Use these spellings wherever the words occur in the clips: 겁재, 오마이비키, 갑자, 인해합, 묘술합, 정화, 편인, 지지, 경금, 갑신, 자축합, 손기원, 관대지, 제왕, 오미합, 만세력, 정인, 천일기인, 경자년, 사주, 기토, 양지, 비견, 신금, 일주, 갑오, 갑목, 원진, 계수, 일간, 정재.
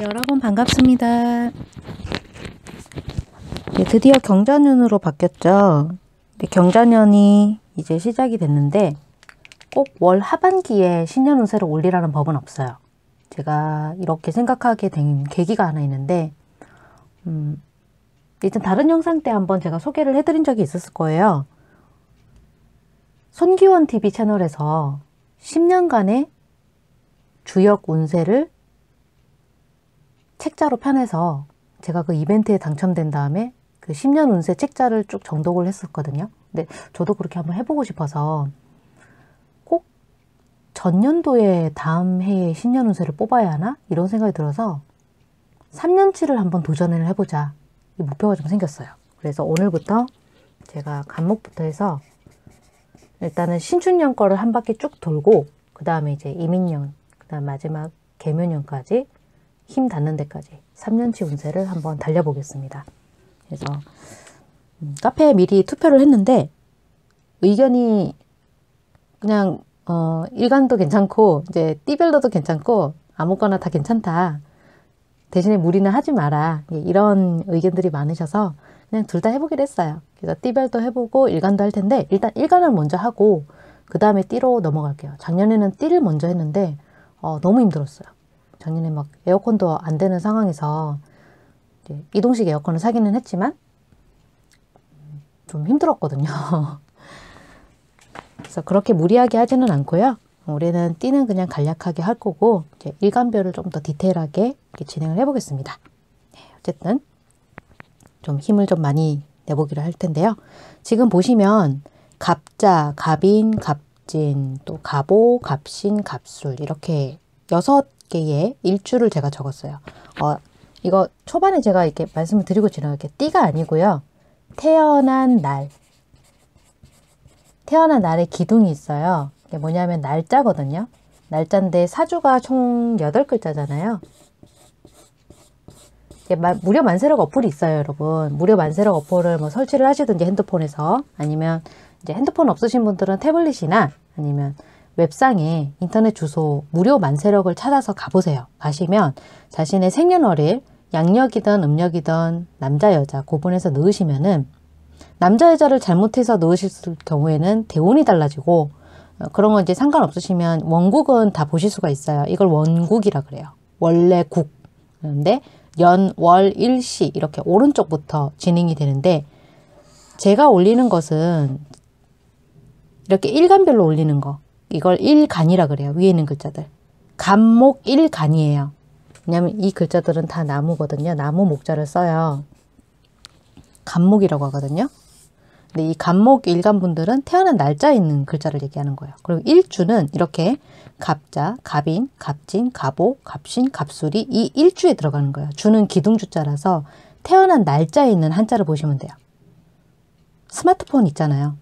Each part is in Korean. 여러분 반갑습니다. 네, 드디어 경자년으로 바뀌었죠. 네, 경자년이 이제 시작이 됐는데 꼭 월 하반기에 신년 운세를 올리라는 법은 없어요. 제가 이렇게 생각하게 된 계기가 하나 있는데 일단 다른 영상 때 한번 제가 소개를 해드린 적이 있었을 거예요. 손기원 TV 채널에서 10년간의 주역 운세를 책자로 편해서 제가 그 이벤트에 당첨된 다음에 그 10년 운세 책자를 쭉 정독을 했었거든요. 근데 저도 그렇게 한번 해보고 싶어서 꼭 전년도에 다음 해에 신년 운세를 뽑아야 하나? 이런 생각이 들어서 3년치를 한번 도전을 해보자. 이 목표가 좀 생겼어요. 그래서 오늘부터 제가 갑목부터 해서 일단은 신축년 거를 한 바퀴 쭉 돌고 그 다음에 이제 이민년, 그 다음 마지막 계묘년까지 힘 닿는 데까지 3년치 운세를 한번 달려보겠습니다. 그래서 카페에 미리 투표를 했는데 의견이 그냥 일간도 괜찮고 이제 띠별로도 괜찮고 아무거나 다 괜찮다. 대신에 무리는 하지 마라. 이런 의견들이 많으셔서 그냥 둘 다 해보기로 했어요. 그래서 띠별도 해보고 일간도 할 텐데 일단 일간을 먼저 하고 그 다음에 띠로 넘어갈게요. 작년에는 띠를 먼저 했는데 너무 힘들었어요. 작년에 막 에어컨도 안 되는 상황에서 이제 이동식 에어컨을 사기는 했지만 좀 힘들었거든요. 그래서 그렇게 무리하게 하지는 않고요. 올해는 띠는 그냥 간략하게 할 거고 이제 일간별을 좀 더 디테일하게 이렇게 진행을 해보겠습니다. 네, 어쨌든 좀 힘을 좀 많이 내보기로 할 텐데요. 지금 보시면 갑자, 갑인, 갑진, 또 갑오, 갑신, 갑술 이렇게 6개의 일주를 제가 적었어요. 이거 초반에 제가 이렇게 말씀을 드리고 지나갈게요. 띠가 아니고요. 태어난 날에 기둥이 있어요. 이게 뭐냐면 날짜거든요. 날짜인데 사주가 총 8글자잖아요. 이게 무료 만세력 어플이 있어요, 여러분. 무료 만세력 어플을 뭐 설치를 하시든지 핸드폰에서 아니면 이제 핸드폰 없으신 분들은 태블릿이나 아니면 웹상에 인터넷 주소 무료 만세력을 찾아서 가보세요. 가시면 자신의 생년월일, 양력이든 음력이든 남자, 여자 구분해서 넣으시면은 남자, 여자를 잘못해서 넣으실 경우에는 대운이 달라지고 그런 건 이제 상관없으시면 원국은 다 보실 수가 있어요. 이걸 원국이라 그래요. 원래 국. 그런데 연, 월, 일시 이렇게 오른쪽부터 진행이 되는데 제가 올리는 것은 이렇게 일간별로 올리는 거. 이걸 일간이라 그래요. 위에 있는 글자들. 갑목 일간이에요. 왜냐면 이 글자들은 다 나무거든요. 나무 목자를 써요. 갑목이라고 하거든요. 근데 이 갑목 일간 분들은 태어난 날짜에 있는 글자를 얘기하는 거예요. 그리고 일주는 이렇게 갑자, 갑인, 갑진, 갑오, 갑신, 갑술이 이 일주에 들어가는 거예요. 주는 기둥주자라서 태어난 날짜에 있는 한자를 보시면 돼요. 스마트폰 있잖아요.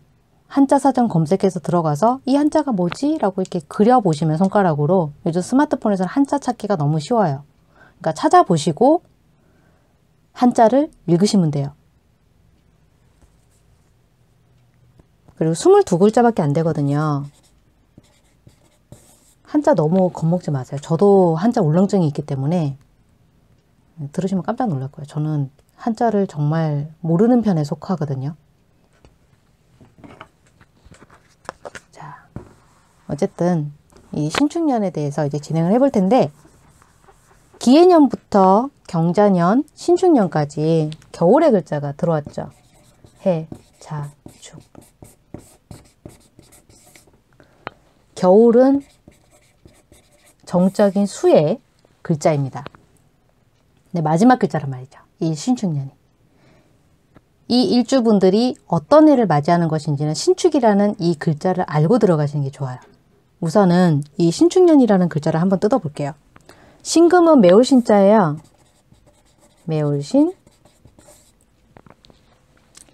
한자 사전 검색해서 들어가서 이 한자가 뭐지? 라고 이렇게 그려보시면 손가락으로 요즘 스마트폰에서는 한자 찾기가 너무 쉬워요. 그러니까 찾아보시고 한자를 읽으시면 돼요. 그리고 22글자밖에 안 되거든요. 한자 너무 겁먹지 마세요. 저도 한자 울렁증이 있기 때문에 들으시면 깜짝 놀랄 거예요. 저는 한자를 정말 모르는 편에 속하거든요. 어쨌든 이 신축년에 대해서 이제 진행을 해볼 텐데 기해년부터 경자년, 신축년까지 겨울의 글자가 들어왔죠. 해, 자, 축. 겨울은 정적인 수의 글자입니다. 네, 마지막 글자란 말이죠. 이 신축년이. 이 일주분들이 어떤 해를 맞이하는 것인지는 신축이라는 이 글자를 알고 들어가시는 게 좋아요. 우선은 이 신축년이라는 글자를 한번 뜯어볼게요. 신금은 매울신자예요. 매울신.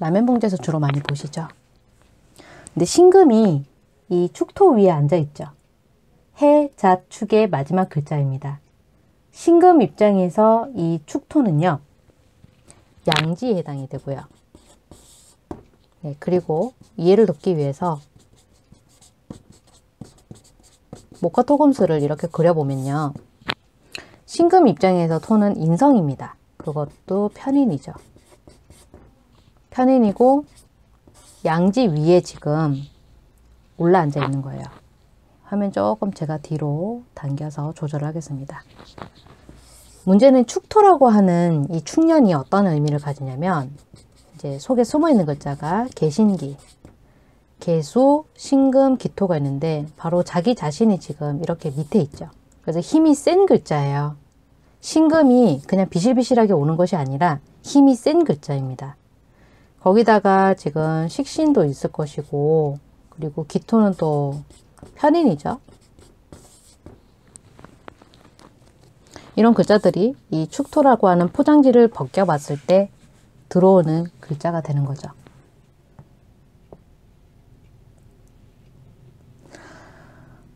라면 봉지에서 주로 많이 보시죠. 근데 신금이 이 축토 위에 앉아있죠. 해, 자, 축의 마지막 글자입니다. 신금 입장에서 이 축토는요. 양지에 해당이 되고요. 네, 그리고 이해를 돕기 위해서 목화토금수를 이렇게 그려보면요. 신금 입장에서 토는 인성입니다. 그것도 편인이죠. 편인이고 양지 위에 지금 올라앉아 있는 거예요. 화면 조금 제가 뒤로 당겨서 조절하겠습니다. 문제는 축토라고 하는 이 축년이 어떤 의미를 가지냐면 이제 속에 숨어있는 글자가 계신기, 계수, 신금, 기토가 있는데 바로 자기 자신이 지금 이렇게 밑에 있죠. 그래서 힘이 센 글자예요. 신금이 그냥 비실비실하게 오는 것이 아니라 힘이 센 글자입니다. 거기다가 지금 식신도 있을 것이고 그리고 기토는 또 편인이죠. 이런 글자들이 이 축토라고 하는 포장지를 벗겨봤을 때 들어오는 글자가 되는 거죠.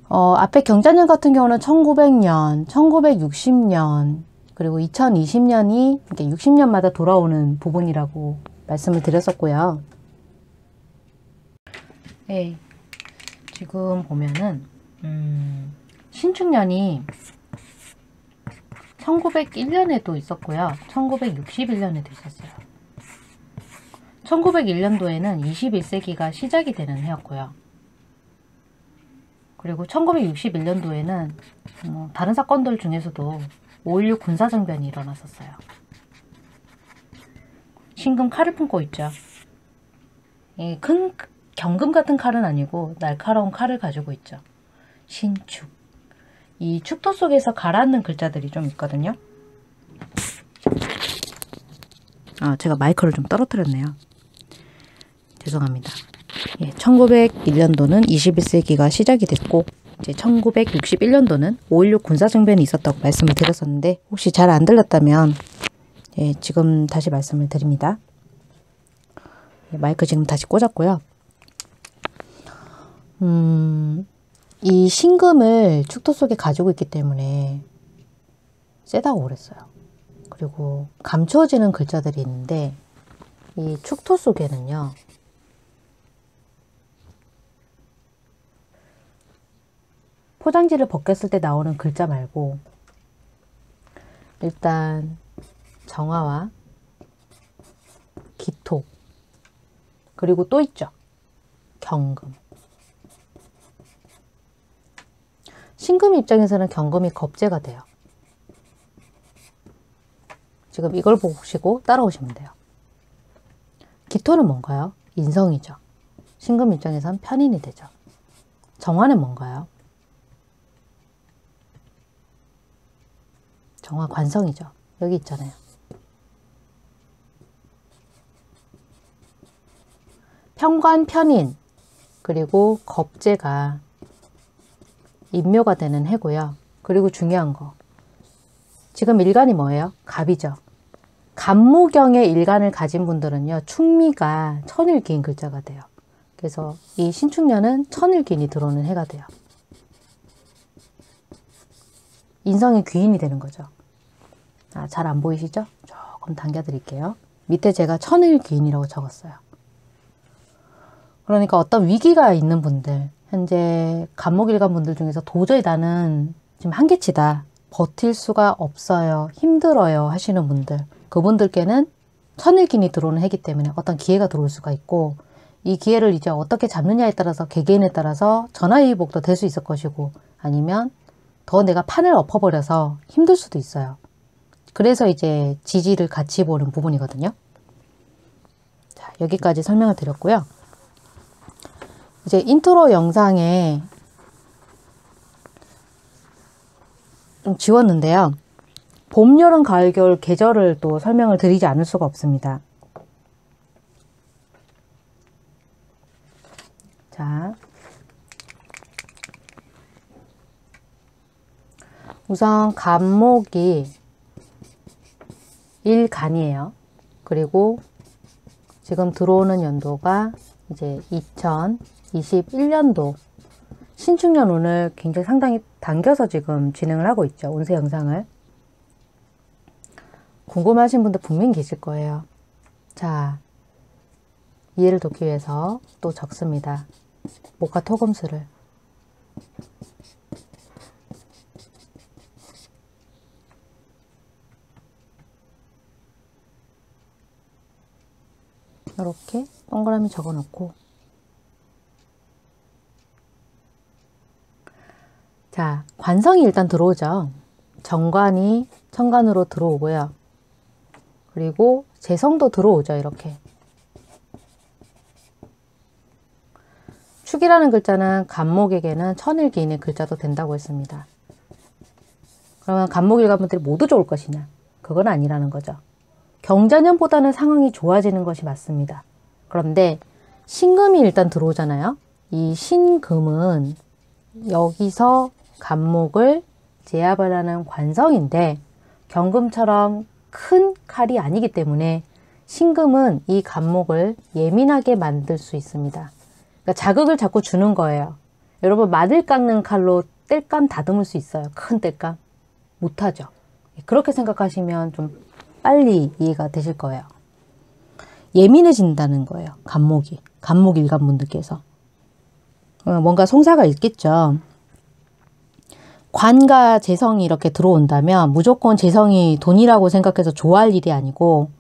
앞에 경자년 같은 경우는 1900년, 1960년, 그리고 2020년이 이렇게 60년마다 돌아오는 부분이라고 말씀을 드렸었고요. 네, 지금 보면은 신축년이 1901년에도 있었고요. 1961년에도 있었어요. 1901년도에는 21세기가 시작이 되는 해였고요. 그리고 1961년도에는 다른 사건들 중에서도 5.16 군사정변이 일어났었어요. 신금 칼을 품고 있죠. 이 큰 경금 같은 칼은 아니고 날카로운 칼을 가지고 있죠. 신축. 이 축토 속에서 가라앉는 글자들이 좀 있거든요. 제가 마이크를 좀 떨어뜨렸네요. 죄송합니다. 예, 1901년도는 21세기가 시작이 됐고 이제 1961년도는 5.16 군사정변이 있었다고 말씀을 드렸었는데 혹시 잘 안 들렸다면 예, 지금 다시 말씀을 드립니다. 예, 마이크 지금 다시 꽂았고요. 이 신금을 축토 속에 가지고 있기 때문에 세다고 그랬어요. 그리고 감추어지는 글자들이 있는데 이 축토 속에는요. 포장지를 벗겼을 때 나오는 글자 말고 일단 정화와 기토 그리고 또 있죠. 경금. 신금 입장에서는 경금이 겁재가 돼요. 지금 이걸 보시고 따라오시면 돼요. 기토는 뭔가요? 인성이죠. 신금 입장에서는 편인이 되죠. 정화는 뭔가요? 정화 관성이죠. 여기 있잖아요. 편관, 편인, 그리고 겁재가 인묘가 되는 해고요. 그리고 중요한 거. 지금 일간이 뭐예요? 갑이죠. 갑모경의 일간을 가진 분들은요. 충미가 천일기인 글자가 돼요. 그래서 이 신축년은 천일기인이 들어오는 해가 돼요. 인성의 귀인이 되는 거죠. 잘 안 보이시죠? 조금 당겨 드릴게요. 밑에 제가 천일귀인이라고 적었어요. 그러니까 어떤 위기가 있는 분들, 현재 갑목일간 분들 중에서 도저히 나는 지금 한계치다, 버틸 수가 없어요, 힘들어요 하시는 분들, 그분들께는 천일귀인이 들어오는 해이기 때문에 어떤 기회가 들어올 수가 있고 이 기회를 이제 어떻게 잡느냐에 따라서 개개인에 따라서 전화위복도 될 수 있을 것이고 아니면 더 내가 판을 엎어버려서 힘들 수도 있어요. 그래서 이제 지지를 같이 보는 부분이거든요. 자, 여기까지 설명을 드렸고요. 이제 인트로 영상에 좀 지웠는데요. 봄, 여름, 가을, 겨울 계절을 또 설명을 드리지 않을 수가 없습니다. 자, 우선 갑목이 일간이에요. 그리고 지금 들어오는 연도가 이제 2021년도 신축년 운을 굉장히 상당히 당겨서 지금 진행을 하고 있죠. 운세 영상을. 궁금하신 분들 분명히 계실 거예요. 자, 이해를 돕기 위해서 또 적습니다. 목화 토금수를. 이렇게 동그라미 적어 놓고, 자, 관성이 일단 들어오죠. 정관이 천간으로 들어오고요. 그리고 재성도 들어오죠. 이렇게 축이라는 글자는 갑목에게는 천일기인의 글자도 된다고 했습니다. 그러면 갑목일관분들이 모두 좋을 것이냐? 그건 아니라는 거죠. 경자년보다는 상황이 좋아지는 것이 맞습니다. 그런데 신금이 일단 들어오잖아요. 이 신금은 여기서 갑목을 제압하라는 관성인데 경금처럼 큰 칼이 아니기 때문에 신금은 이 갑목을 예민하게 만들 수 있습니다. 그러니까 자극을 자꾸 주는 거예요. 여러분, 마늘 깎는 칼로 땔감 다듬을 수 있어요. 큰 땔감 못하죠. 그렇게 생각하시면 좀 빨리 이해가 되실 거예요. 예민해진다는 거예요. 갑목이. 갑목 일간분들께서. 뭔가 송사가 있겠죠. 관과 재성이 이렇게 들어온다면 무조건 재성이 돈이라고 생각해서 좋아할 일이 아니고,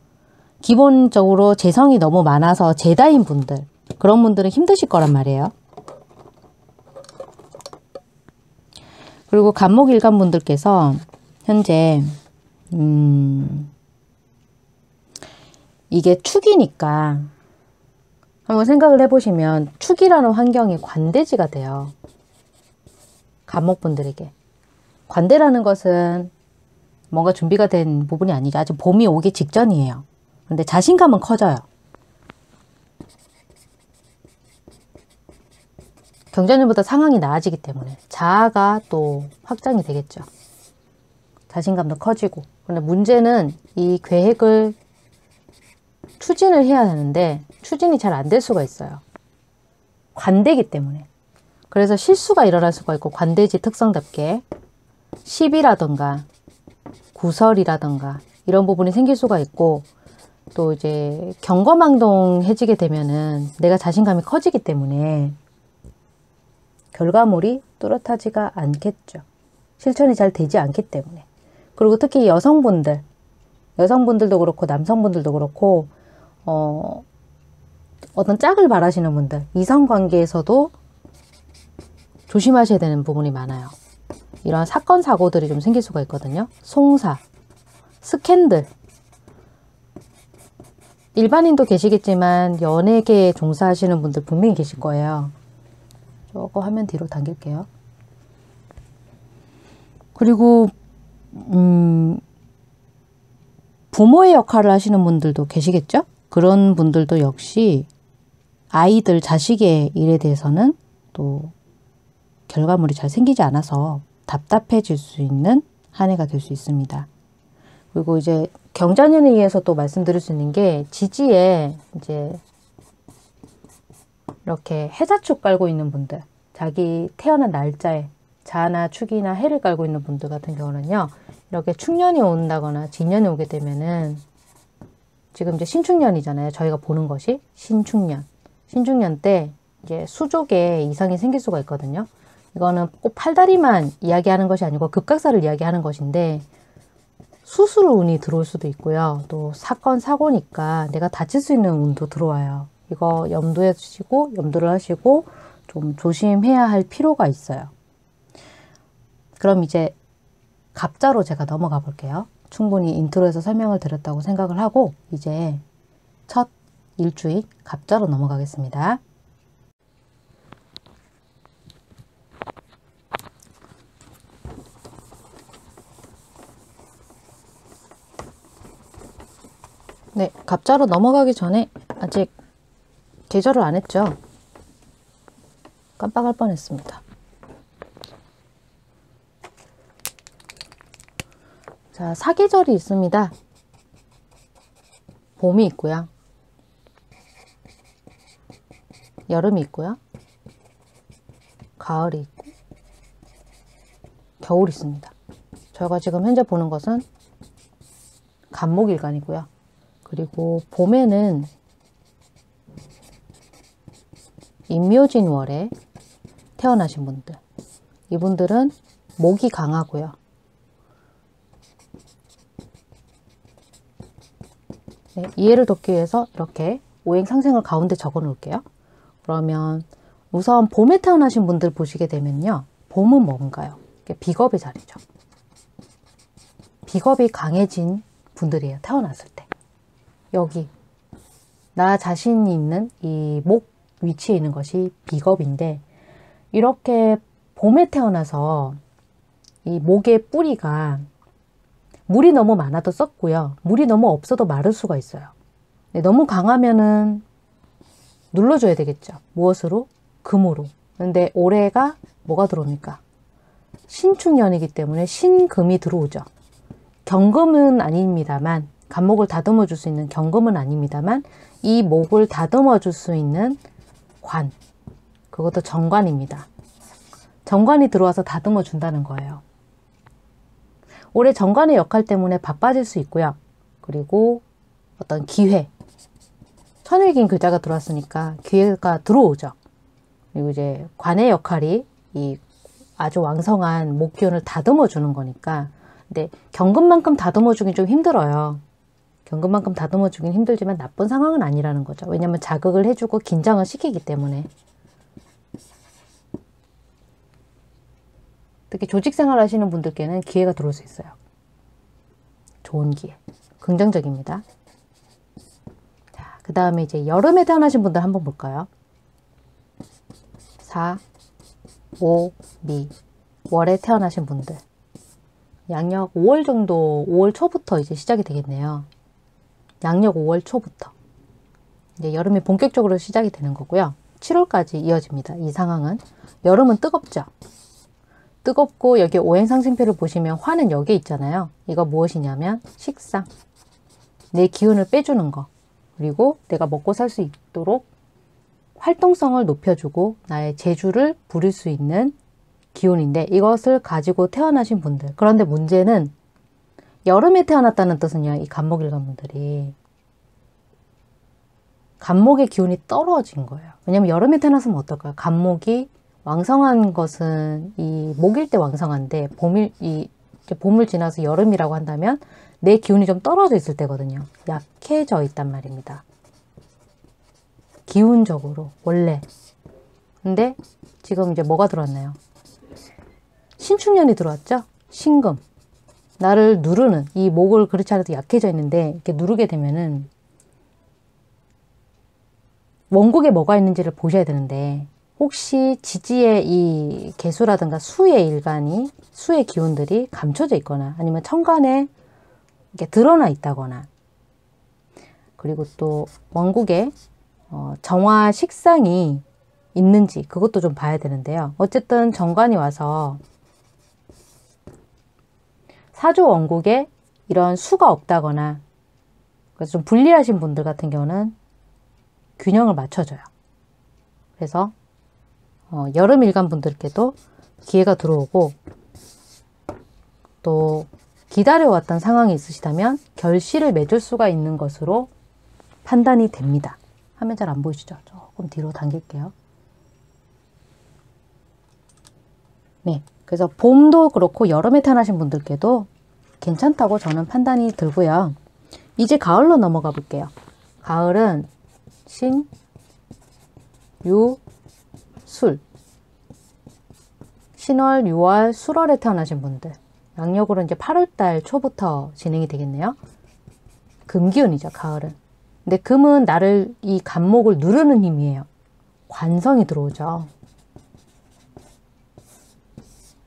기본적으로 재성이 너무 많아서 재다인 분들, 그런 분들은 힘드실 거란 말이에요. 그리고 갑목 일간 분들께서 현재 이게 축이니까 한번 생각을 해보시면 축이라는 환경이 관대지가 돼요. 갑목 분들에게. 관대라는 것은 뭔가 준비가 된 부분이 아니죠. 아직 봄이 오기 직전이에요. 그런데 자신감은 커져요. 경자년보다 상황이 나아지기 때문에 자아가 또 확장이 되겠죠. 자신감도 커지고. 그런데 문제는 이 계획을 추진을 해야 하는데 추진이 잘 안 될 수가 있어요. 관대기 때문에. 그래서 실수가 일어날 수가 있고, 관대지 특성답게 시비라던가 구설이라던가 이런 부분이 생길 수가 있고, 또 이제 경거망동해지게 되면은 내가 자신감이 커지기 때문에 결과물이 뚜렷하지가 않겠죠. 실천이 잘 되지 않기 때문에. 그리고 특히 여성분들, 여성분들도 그렇고 남성분들도 그렇고 어떤 짝을 바라시는 분들, 이성관계에서도 조심하셔야 되는 부분이 많아요. 이런 사건, 사고들이 좀 생길 수가 있거든요. 송사, 스캔들. 일반인도 계시겠지만 연예계에 종사하시는 분들 분명히 계실 거예요. 저거 화면 뒤로 당길게요. 그리고 부모의 역할을 하시는 분들도 계시겠죠? 그런 분들도 역시 아이들, 자식의 일에 대해서는 또 결과물이 잘 생기지 않아서 답답해질 수 있는 한 해가 될 수 있습니다. 그리고 이제 경자년에 의해서 또 말씀드릴 수 있는 게, 지지에 이제 이렇게 해자축 깔고 있는 분들, 자기 태어난 날짜에 자나 축이나 해를 깔고 있는 분들 같은 경우는요, 이렇게 축년이 온다거나 진년이 오게 되면은, 지금 이제 신축년이잖아요. 저희가 보는 것이 신축년. 신축년 때 이제 수족에 이상이 생길 수가 있거든요. 이거는 꼭 팔다리만 이야기하는 것이 아니고 급각사를 이야기하는 것인데, 수술 운이 들어올 수도 있고요. 또 사건, 사고니까 내가 다칠 수 있는 운도 들어와요. 이거 염두에 두시고, 염두를 하시고 좀 조심해야 할 필요가 있어요. 그럼 이제 갑자로 제가 넘어가 볼게요. 충분히 인트로에서 설명을 드렸다고 생각을 하고 이제 첫 일주일 갑자로 넘어가겠습니다. 네, 갑자로 넘어가기 전에 아직 계절을 안 했죠. 깜빡할 뻔했습니다. 자, 사계절이 있습니다. 봄이 있고요. 여름이 있고요. 가을이 있고, 겨울이 있습니다. 저희가 지금 현재 보는 것은 갑목일간이고요. 그리고 봄에는 임묘진월에 태어나신 분들, 이분들은 목이 강하고요. 네, 이해를 돕기 위해서 이렇게 오행상생을 가운데 적어 놓을게요. 그러면 우선 봄에 태어나신 분들 보시게 되면요. 봄은 뭔가요? 비겁의 자리죠. 비겁이 강해진 분들이에요. 태어났을 때. 여기 나 자신이 있는 이 목 위치에 있는 것이 비겁인데 이렇게 봄에 태어나서 이 목의 뿌리가 물이 너무 많아도 썩고요. 물이 너무 없어도 마를 수가 있어요. 너무 강하면은 눌러줘야 되겠죠. 무엇으로? 금으로. 근데 올해가 뭐가 들어옵니까? 신축년이기 때문에 신금이 들어오죠. 경금은 아닙니다만 갑목을 다듬어 줄 수 있는 경금은 아닙니다만 이 목을 다듬어 줄 수 있는 관, 그것도 정관입니다. 정관이 들어와서 다듬어 준다는 거예요. 올해 정관의 역할 때문에 바빠질 수 있고요. 그리고 어떤 기회, 천일기인 글자가 들어왔으니까 기회가 들어오죠. 그리고 이제 관의 역할이 이 아주 왕성한 목 기운을 다듬어 주는 거니까 근데 경금만큼 다듬어 주긴 좀 힘들어요. 경금만큼 다듬어 주긴 힘들지만 나쁜 상황은 아니라는 거죠. 왜냐면 자극을 해주고 긴장을 시키기 때문에. 특히 조직생활 하시는 분들께는 기회가 들어올 수 있어요. 좋은 기회. 긍정적입니다. 자, 그 다음에 이제 여름에 태어나신 분들 한번 볼까요? 4, 5, 미. 월에 태어나신 분들. 양력 5월 정도, 5월 초부터 이제 시작이 되겠네요. 양력 5월 초부터. 이제 여름이 본격적으로 시작이 되는 거고요. 7월까지 이어집니다. 이 상황은. 여름은 뜨겁죠? 뜨겁고 여기 오행상승표를 보시면 화는 여기에 있잖아요. 이거 무엇이냐면 식상, 내 기운을 빼주는 거, 그리고 내가 먹고 살 수 있도록 활동성을 높여주고 나의 재주를 부릴 수 있는 기운인데 이것을 가지고 태어나신 분들. 그런데 문제는 여름에 태어났다는 뜻은요. 이 갑목일간 분들이 갑목의 기운이 떨어진 거예요. 왜냐면 여름에 태어났으면 어떨까요? 갑목이 왕성한 것은 이 목일 때 왕성한데 봄을 지나서 여름이라고 한다면 내 기운이 좀 떨어져 있을 때거든요. 약해져 있단 말입니다. 기운적으로 원래. 근데 지금 이제 뭐가 들어왔나요? 신축년이 들어왔죠? 신금. 나를 누르는 이 목을 그렇지 않아도 약해져 있는데 이렇게 누르게 되면은 원곡에 뭐가 있는지를 보셔야 되는데 혹시 지지의 이 계수라든가 수의 일간이 수의 기운들이 감춰져 있거나 아니면 천간에 이렇게 드러나 있다거나 그리고 또 원국에 정화 식상이 있는지 그것도 좀 봐야 되는데요. 어쨌든 정관이 와서 사주 원국에 이런 수가 없다거나 그래서 좀 불리하신 분들 같은 경우는 균형을 맞춰줘요. 그래서 여름 일간 분들께도 기회가 들어오고 또 기다려왔던 상황이 있으시다면 결실을 맺을 수가 있는 것으로 판단이 됩니다. 화면 잘 안 보이시죠? 조금 뒤로 당길게요. 네, 그래서 봄도 그렇고 여름에 태어나신 분들께도 괜찮다고 저는 판단이 들고요. 이제 가을로 넘어가 볼게요. 가을은 신, 유, 술. 신월, 6월, 술월에 태어나신 분들. 양력으로 이제 8월달 초부터 진행이 되겠네요. 금기운이죠, 가을은. 근데 금은 나를, 이 갑목을 누르는 힘이에요. 관성이 들어오죠.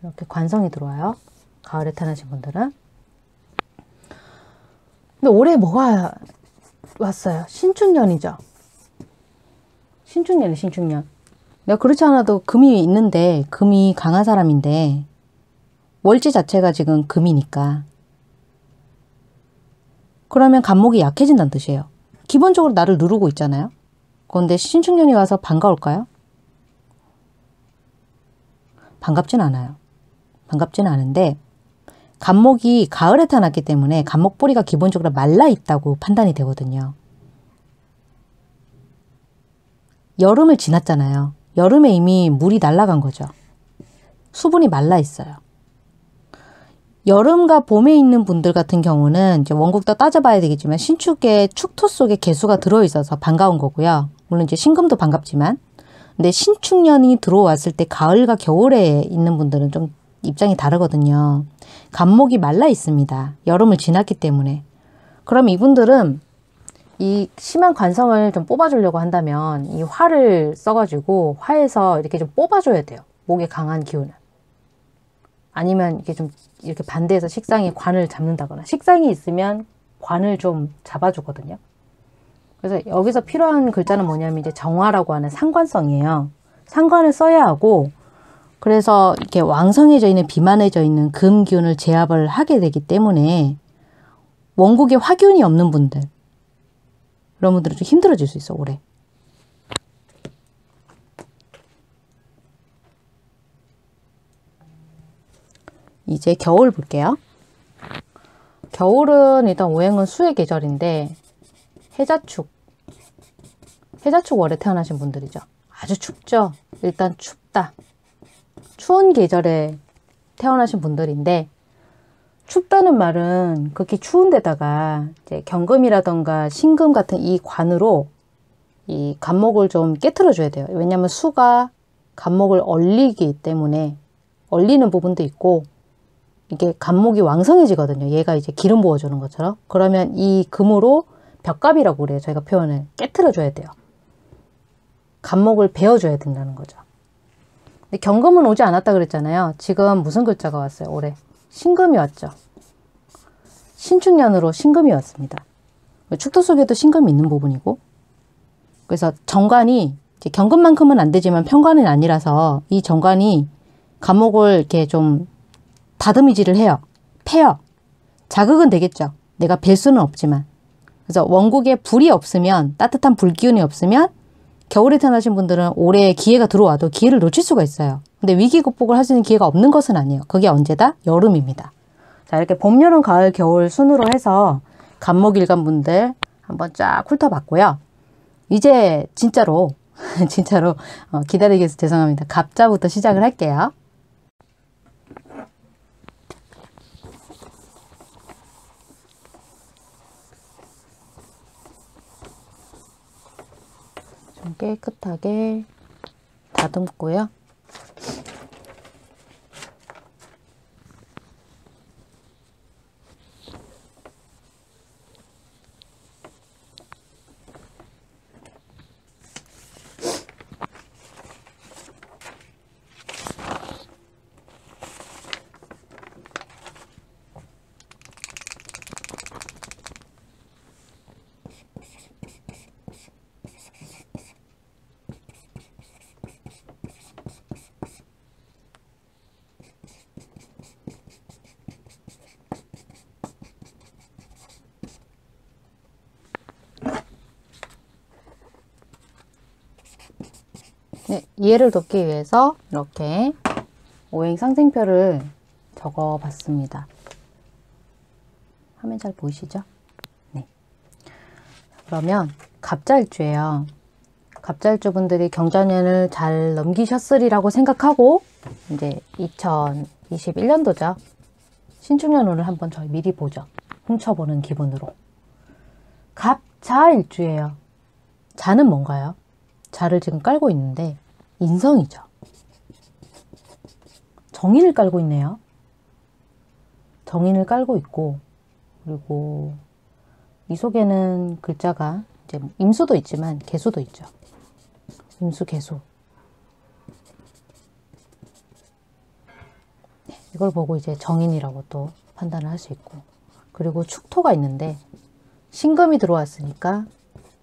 이렇게 관성이 들어와요. 가을에 태어나신 분들은. 근데 올해 뭐가 왔어요? 신축년이죠. 신축년이에요, 신축년. 내가 그렇지 않아도 금이 있는데 금이 강한 사람인데 월지 자체가 지금 금이니까 그러면 갑목이 약해진다는 뜻이에요. 기본적으로 나를 누르고 있잖아요. 그런데 신축년이 와서 반가울까요? 반갑진 않아요. 반갑진 않은데 갑목이 가을에 태어났기 때문에 갑목 뿌리가 기본적으로 말라 있다고 판단이 되거든요. 여름을 지났잖아요. 여름에 이미 물이 날아간 거죠. 수분이 말라 있어요. 여름과 봄에 있는 분들 같은 경우는 이제 원곡 다 따져봐야 되겠지만 신축의 축토 속에 계수가 들어있어서 반가운 거고요. 물론 이제 신금도 반갑지만, 근데 신축년이 들어왔을 때 가을과 겨울에 있는 분들은 좀 입장이 다르거든요. 갑목이 말라 있습니다. 여름을 지났기 때문에. 그럼 이분들은 이 심한 관성을 좀 뽑아주려고 한다면 이 화를 써가지고 화에서 이렇게 좀 뽑아줘야 돼요. 목에 강한 기운을. 아니면 이렇게 좀 이렇게 반대해서 식상에 관을 잡는다거나, 식상이 있으면 관을 좀 잡아주거든요. 그래서 여기서 필요한 글자는 뭐냐면 이제 정화라고 하는 상관성이에요. 상관을 써야 하고, 그래서 이렇게 왕성해져 있는, 비만해져 있는 금 기운을 제압을 하게 되기 때문에 원곡에 화기운이 없는 분들, 그런 분들은 좀 힘들어질 수 있어, 올해. 이제 겨울 볼게요. 겨울은 일단 오행은 수의 계절인데 해자축 월에 태어나신 분들이죠. 아주 춥죠. 일단 춥다. 추운 계절에 태어나신 분들인데, 춥다는 말은 그렇게 추운 데다가 이제 경금이라던가 신금 같은 이 관으로 이 갑목을 좀 깨트려 줘야 돼요. 왜냐하면 수가 갑목을 얼리기 때문에 얼리는 부분도 있고, 이게 갑목이 왕성해지거든요. 얘가 이제 기름 부어주는 것처럼. 그러면 이 금으로 벽갑이라고 그래요. 저희가 표현을 깨트려줘야 돼요. 갑목을 베어줘야 된다는 거죠. 근데 경금은 오지 않았다 그랬잖아요. 지금 무슨 글자가 왔어요? 올해 신금이 왔죠. 신축년으로 신금이 왔습니다. 축토 속에도 신금이 있는 부분이고, 그래서 정관이 이제 경금만큼은 안 되지만 편관은 아니라서 이 정관이 갑목을 이렇게 좀 다듬이질을 해요. 패요. 자극은 되겠죠. 내가 뵐 수는 없지만. 그래서 원곡에 불이 없으면, 따뜻한 불기운이 없으면 겨울에 태어나신 분들은 올해 기회가 들어와도 기회를 놓칠 수가 있어요. 근데 위기 극복을 할 수 있는 기회가 없는 것은 아니에요. 그게 언제다? 여름입니다. 자, 이렇게 봄, 여름, 가을, 겨울 순으로 해서 갑목일간 분들 한번 쫙 훑어봤고요. 이제 진짜로 진짜로 기다리게 해서 죄송합니다. 갑자부터 시작을 할게요. 좀 깨끗하게 다듬고요. 네, 이해를 돕기 위해서 이렇게 오행 상생표를 적어 봤습니다. 화면 잘 보이시죠? 네. 그러면 갑자일주예요. 갑자일주 분들이 경자년을 잘 넘기셨으리라고 생각하고, 이제 2021년도죠. 신축년운을 한번 저희 미리 보죠. 훔쳐보는 기분으로. 갑자일주예요. 자는 뭔가요? 자를 지금 깔고 있는데 인성이죠. 정인을 깔고 있네요. 정인을 깔고 있고, 그리고 이 속에는 글자가 이제 임수도 있지만 계수도 있죠. 임수, 계수. 이걸 보고 이제 정인이라고 또 판단을 할 수 있고, 그리고 축토가 있는데 신금이 들어왔으니까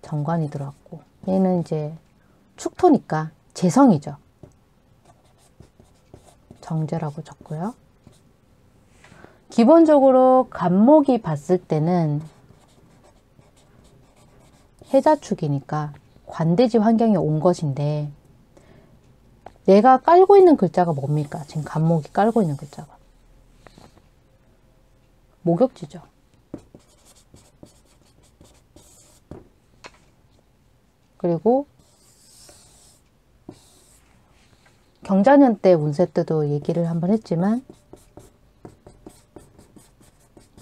정관이 들어왔고, 얘는 이제 축토니까 재성이죠. 정재라고 적고요. 기본적으로 갑목이 봤을 때는 해자축이니까 관대지 환경에 온 것인데, 내가 깔고 있는 글자가 뭡니까? 지금 갑목이 깔고 있는 글자가 목욕지죠. 그리고 경자년 때 운세 때도 얘기를 한번 했지만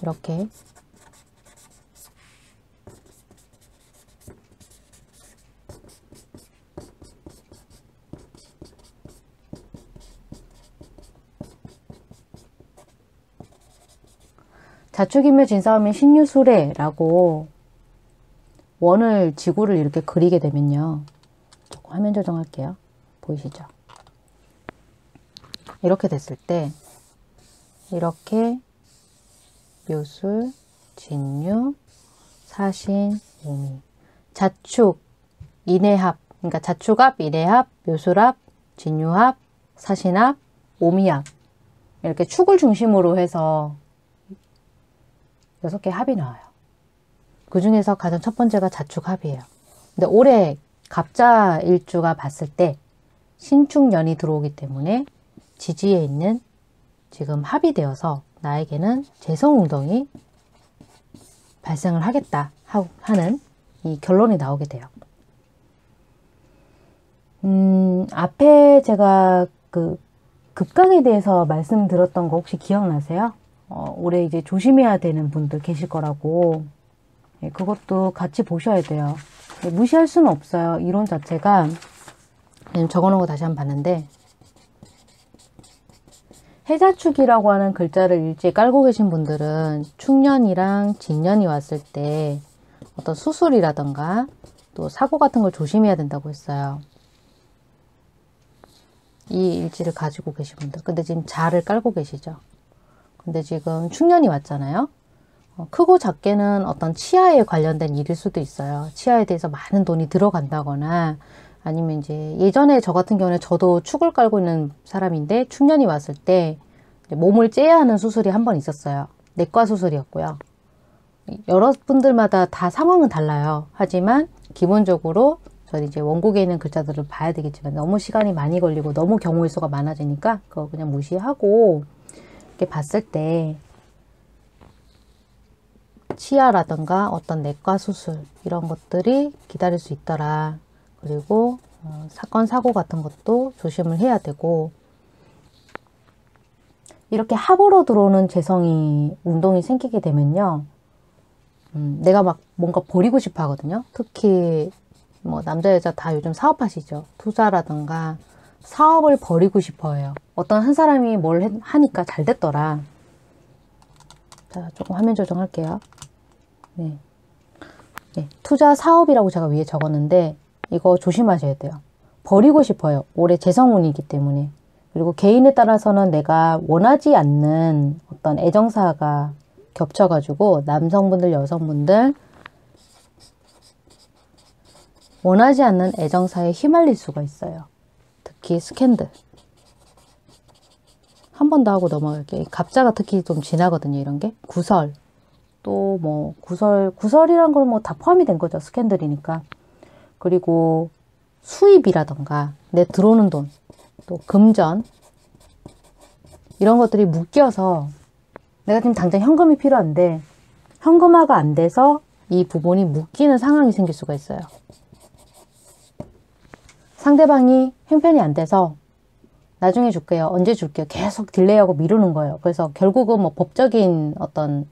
이렇게 자축이며 진사하면 신유술해라고 원을 지구를 이렇게 그리게 되면요. 조금 화면 조정할게요. 보이시죠? 이렇게 됐을 때 이렇게 묘술, 진유, 사신, 오미, 자축, 인해합, 그러니까 자축합, 인해합, 묘술합, 진유합, 사신합, 오미합 이렇게 축을 중심으로 해서 6개 합이 나와요. 그 중에서 가장 첫 번째가 자축합이에요. 근데 올해 갑자 일주가 봤을 때 신축년이 들어오기 때문에 지지에 있는 지금 합이 되어서 나에게는 재성운동이 발생을 하겠다 하는 이 결론이 나오게 돼요. 앞에 제가 그 급강에 대해서 말씀드렸던 거 혹시 기억나세요? 올해 이제 조심해야 되는 분들 계실 거라고. 예, 그것도 같이 보셔야 돼요. 예, 무시할 수는 없어요. 이론 자체가 지금 적어놓은 거 다시 한번 봤는데 해자축이라고 하는 글자를 일찍 깔고 계신 분들은 축년이랑 진년이 왔을 때 어떤 수술이라던가 또 사고 같은 걸 조심해야 된다고 했어요. 이 일지를 가지고 계신 분들. 근데 지금 자를 깔고 계시죠. 근데 지금 축년이 왔잖아요. 크고 작게는 어떤 치아에 관련된 일일 수도 있어요. 치아에 대해서 많은 돈이 들어간다거나 아니면 이제 예전에 저 같은 경우는 저도 축을 깔고 있는 사람인데 축년이 왔을 때 몸을 째야 하는 수술이 한 번 있었어요. 내과 수술이었고요. 여러분들마다 다 상황은 달라요. 하지만 기본적으로 저는 이제 원곡에 있는 글자들을 봐야 되겠지만 너무 시간이 많이 걸리고 너무 경우의 수가 많아지니까 그거 그냥 무시하고 이렇게 봤을 때 치아라던가 어떤 내과 수술 이런 것들이 기다릴 수 있더라. 그리고 사건 사고 같은 것도 조심을 해야 되고 이렇게 합으로 들어오는 재성이 운동이 생기게 되면요. 내가 막 뭔가 버리고 싶어 하거든요. 특히 뭐 남자 여자 다 요즘 사업하시죠. 투자라던가 사업을 버리고 싶어요. 어떤 한 사람이 뭘 하니까 잘 됐더라. 자, 조금 화면 조정할게요. 네. 네, 투자 사업이라고 제가 위에 적었는데 이거 조심하셔야 돼요. 버리고 싶어요. 올해 재성운이기 때문에. 그리고 개인에 따라서는 내가 원하지 않는 어떤 애정사가 겹쳐가지고 남성분들, 여성분들 원하지 않는 애정사에 휘말릴 수가 있어요. 특히 스캔들. 한 번 더 하고 넘어갈게요. 갑자가 특히 좀 진하거든요. 이런 게 구설 또 뭐 구설이란 걸 뭐 다 포함이 된 거죠. 스캔들이니까. 그리고 수입이라던가 내 들어오는 돈 또 금전 이런 것들이 묶여서 내가 지금 당장 현금이 필요한데 현금화가 안 돼서 이 부분이 묶이는 상황이 생길 수가 있어요. 상대방이 형편이 안 돼서 나중에 줄게요. 언제 줄게요. 계속 딜레이하고 미루는 거예요. 그래서 결국은 뭐 법적인 어떤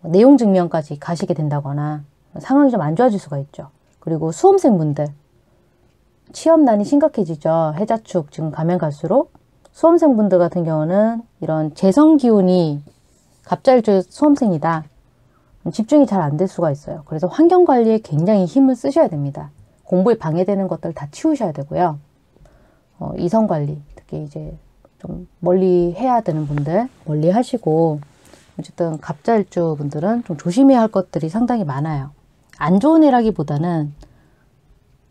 내용 증명까지 가시게 된다거나 상황이 좀 안 좋아질 수가 있죠. 그리고 수험생분들 취업난이 심각해지죠. 해자축 지금 가면 갈수록 수험생분들 같은 경우는 이런 재성기운이 갑자일주 수험생이다. 집중이 잘 안 될 수가 있어요. 그래서 환경관리에 굉장히 힘을 쓰셔야 됩니다. 공부에 방해되는 것들 다 치우셔야 되고요. 이성관리 특히 이제 좀 멀리 해야 되는 분들 멀리 하시고 어쨌든 갑자일주 분들은 좀 조심해야 할 것들이 상당히 많아요. 안 좋은 해라기보다는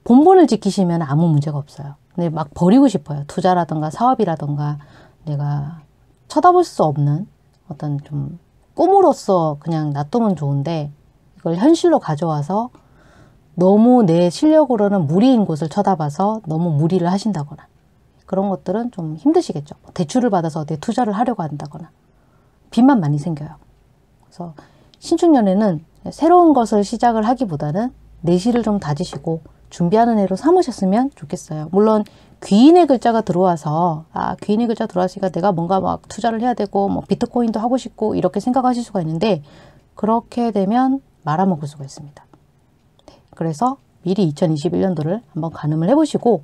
본분을 지키시면 아무 문제가 없어요. 근데 막 버리고 싶어요. 투자라든가 사업이라든가 내가 쳐다볼 수 없는 어떤 좀 꿈으로서 그냥 놔두면 좋은데 이걸 현실로 가져와서 너무 내 실력으로는 무리인 곳을 쳐다봐서 너무 무리를 하신다거나 그런 것들은 좀 힘드시겠죠. 대출을 받아서 내 투자를 하려고 한다거나 빚만 많이 생겨요. 그래서 신축년에는 새로운 것을 시작을 하기보다는 내실을 좀 다지시고 준비하는 해로 삼으셨으면 좋겠어요. 물론 귀인의 글자가 들어와서 귀인의 글자 들어왔으니까 내가 뭔가 막 투자를 해야 되고 뭐 비트코인도 하고 싶고 이렇게 생각하실 수가 있는데 그렇게 되면 말아먹을 수가 있습니다. 그래서 미리 2021년도를 한번 가늠을 해보시고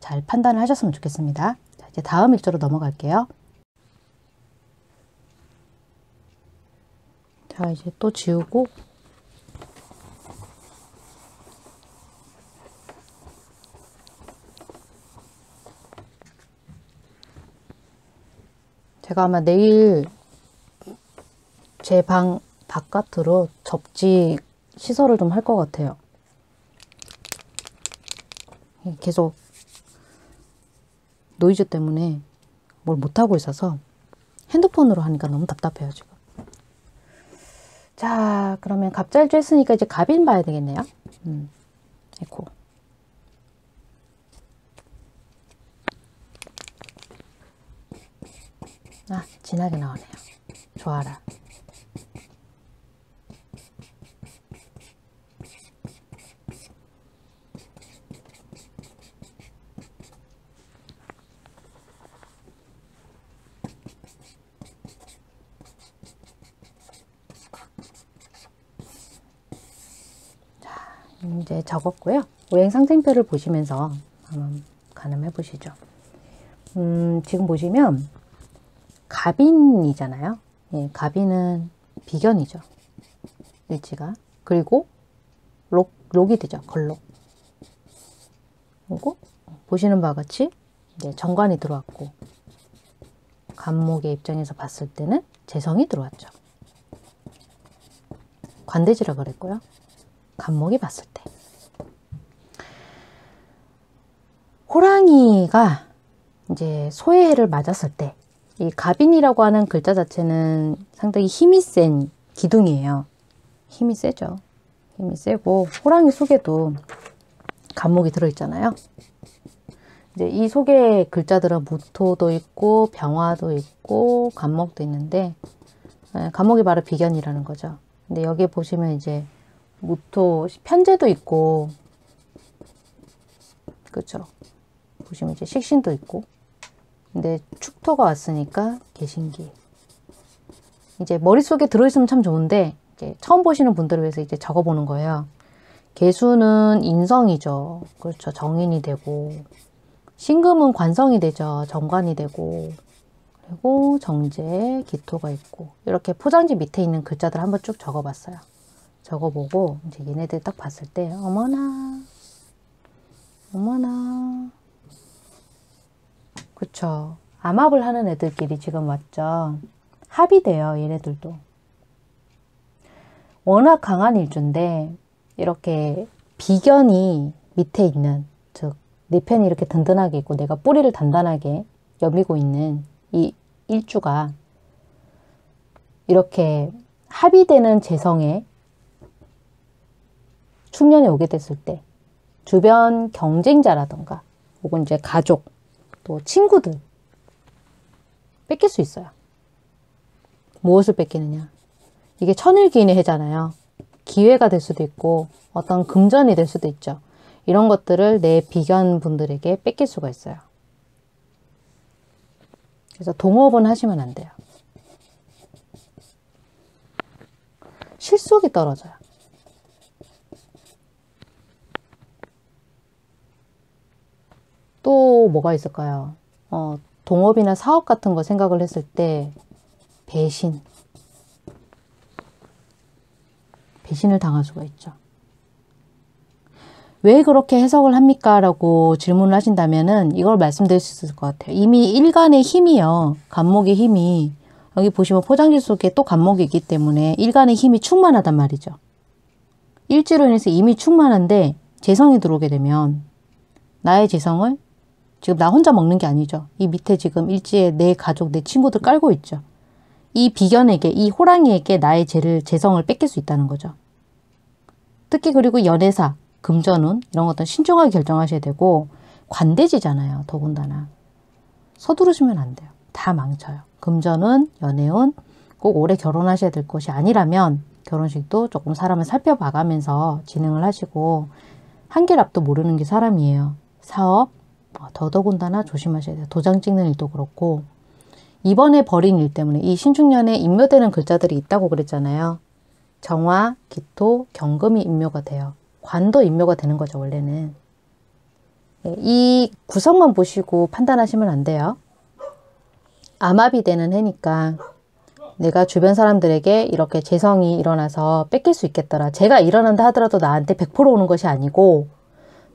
잘 판단을 하셨으면 좋겠습니다. 자, 이제 다음 일조로 넘어갈게요. 자, 이제 또 지우고 제가 아마 내일 제 방 바깥으로 접지 시설을 좀 할 것 같아요. 계속 노이즈 때문에 뭘 못하고 있어서 핸드폰으로 하니까 너무 답답해요, 지금. 자, 그러면 갑자일주 했으니까 이제 갑인 봐야 되겠네요. 에코. 진하게 나오네요. 좋아라. 자, 이제 적었고요. 오행 상생표를 보시면서 한번 가늠해 보시죠. 지금 보시면 갑인이잖아요. 예, 갑인은 비견이죠. 일지가. 그리고 록이 되죠. 걸록. 그리고 보시는 바와 같이 이제 정관이 들어왔고 갑목의 입장에서 봤을 때는 재성이 들어왔죠. 관대지라 그랬고요. 갑목이 봤을 때. 호랑이가 이제 소의 해를 맞았을 때 이 갑인이라고 하는 글자 자체는 상당히 힘이 센 기둥이에요. 힘이 세죠. 힘이 세고 호랑이 속에도 갑목이 들어있잖아요. 이제 이 속에 글자들은 무토도 있고 병화도 있고 갑목도 있는데 갑목이 바로 비견이라는 거죠. 근데 여기 보시면 이제 무토 편재도 있고 그렇죠. 보시면 이제 식신도 있고 근데 축토가 왔으니까 계신기 이제 머릿속에 들어있으면 참 좋은데 이제 처음 보시는 분들을 위해서 이제 적어보는 거예요. 계수는 인성이죠. 그렇죠. 정인이 되고 신금은 관성이 되죠. 정관이 되고 그리고 정재, 기토가 있고 이렇게 포장지 밑에 있는 글자들 한번 쭉 적어봤어요. 적어보고 이제 얘네들 딱 봤을 때 어머나 어머나 그쵸. 암합을 하는 애들끼리 지금 왔죠. 합이 돼요. 얘네들도. 워낙 강한 일주인데 이렇게 비견이 밑에 있는 즉 내 편이 이렇게 든든하게 있고 내가 뿌리를 단단하게 여미고 있는 이 일주가 이렇게 합이 되는 재성에 충년이 오게 됐을 때 주변 경쟁자라던가 혹은 이제 가족 또 친구들 뺏길 수 있어요. 무엇을 뺏기느냐. 이게 천일귀인의 해잖아요. 기회가 될 수도 있고 어떤 금전이 될 수도 있죠. 이런 것들을 내 비견 분들에게 뺏길 수가 있어요. 그래서 동업은 하시면 안 돼요. 실속이 떨어져요. 또 뭐가 있을까요? 동업이나 사업 같은 거 생각을 했을 때 배신을 당할 수가 있죠. 왜 그렇게 해석을 합니까? 라고 질문을 하신다면은 이걸 말씀드릴 수 있을 것 같아요. 이미 일간의 힘이요. 갑목의 힘이 여기 보시면 포장지 속에 또 갑목이 있기 때문에 일간의 힘이 충만하단 말이죠. 일지로 인해서 이미 충만한데 재성이 들어오게 되면 나의 재성을 지금 나 혼자 먹는 게 아니죠. 이 밑에 지금 일지에 내 가족, 내 친구들 깔고 있죠. 이 비견에게, 이 호랑이에게 나의 재성을 뺏길 수 있다는 거죠. 특히 그리고 연애사, 금전운 이런 것들은 신중하게 결정하셔야 되고 관대지잖아요. 더군다나. 서두르시면 안 돼요. 다 망쳐요. 금전운, 연애운 꼭 오래 결혼하셔야 될 것이 아니라면 결혼식도 조금 사람을 살펴봐가면서 진행을 하시고 한 길 앞도 모르는 게 사람이에요. 사업, 더더군다나 조심하셔야 돼요. 도장 찍는 일도 그렇고. 이번에 벌인 일 때문에 이 신축년에 인묘되는 글자들이 있다고 그랬잖아요. 정화, 기토, 경금이 인묘가 돼요. 관도 인묘가 되는 거죠, 원래는. 이 구성만 보시고 판단하시면 안 돼요. 암합이 되는 해니까 내가 주변 사람들에게 이렇게 재성이 일어나서 뺏길 수 있겠더라. 제가 일어난다 하더라도 나한테 100% 오는 것이 아니고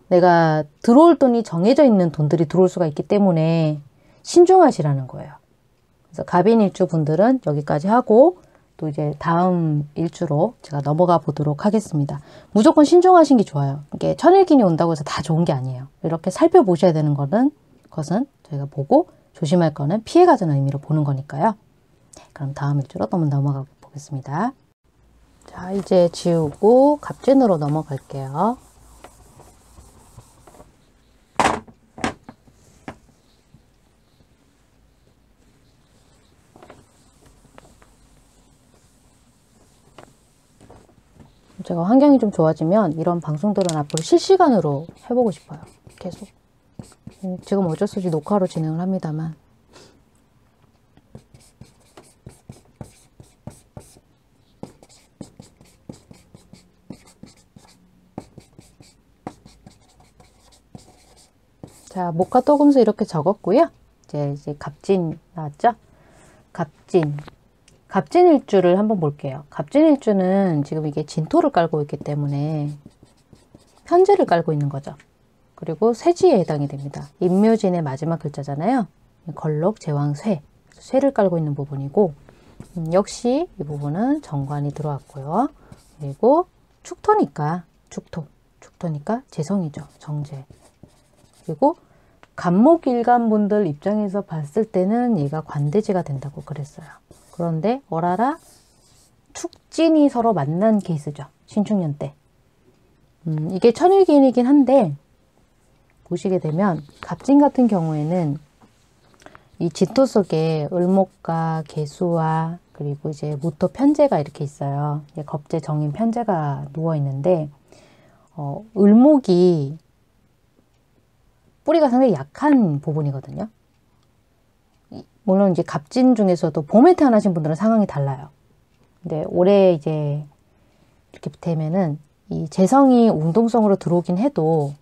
내가 들어올 돈이 정해져 있는 돈들이 들어올 수가 있기 때문에 신중하시라는 거예요. 그래서 갑인 일주 분들은 여기까지 하고 또 이제 다음 일주로 제가 넘어가 보도록 하겠습니다. 무조건 신중하신 게 좋아요. 이게 천일기인이 온다고 해서 다 좋은 게 아니에요. 이렇게 살펴보셔야 되는 것은 저희가 보고 조심할 거는 피해가자는 의미로 보는 거니까요. 그럼 다음 일주로 넘어가 보겠습니다. 자, 이제 지우고 갑진으로 넘어갈게요. 제가 환경이 좀 좋아지면 이런 방송들은 앞으로 실시간으로 해보고 싶어요. 계속. 지금 어쩔 수 없이 녹화로 진행을 합니다만. 자, 목화 토금수 이렇게 적었고요. 이제 갑진 나왔죠? 갑진. 갑진일주를 한번 볼게요. 갑진일주는 지금 이게 진토를 깔고 있기 때문에 편지를 깔고 있는 거죠. 그리고 쇠지에 해당이 됩니다. 임묘진의 마지막 글자잖아요. 걸록, 제왕, 쇠. 쇠를 깔고 있는 부분이고 역시 이 부분은 정관이 들어왔고요. 그리고 축토니까 축토니까 재성이죠. 정재. 그리고 갑목 일간 분들 입장에서 봤을 때는 얘가 관대지가 된다고 그랬어요. 그런데 어라라 축진이 서로 만난 케이스죠. 신축년 때. 이게 천일기인이긴 한데 보시게 되면 갑진 같은 경우에는 이 지토 속에 을목과 계수와 그리고 이제 무토 편재가 이렇게 있어요. 겁재 정인 편재가 누워 있는데 을목이 뿌리가 상당히 약한 부분이거든요. 물론 이제 갑진 중에서도 봄에 태어나신 분들은 상황이 달라요. 근데 올해 이제 이렇게 되면은 이 재성이 운동성으로 들어오긴 해도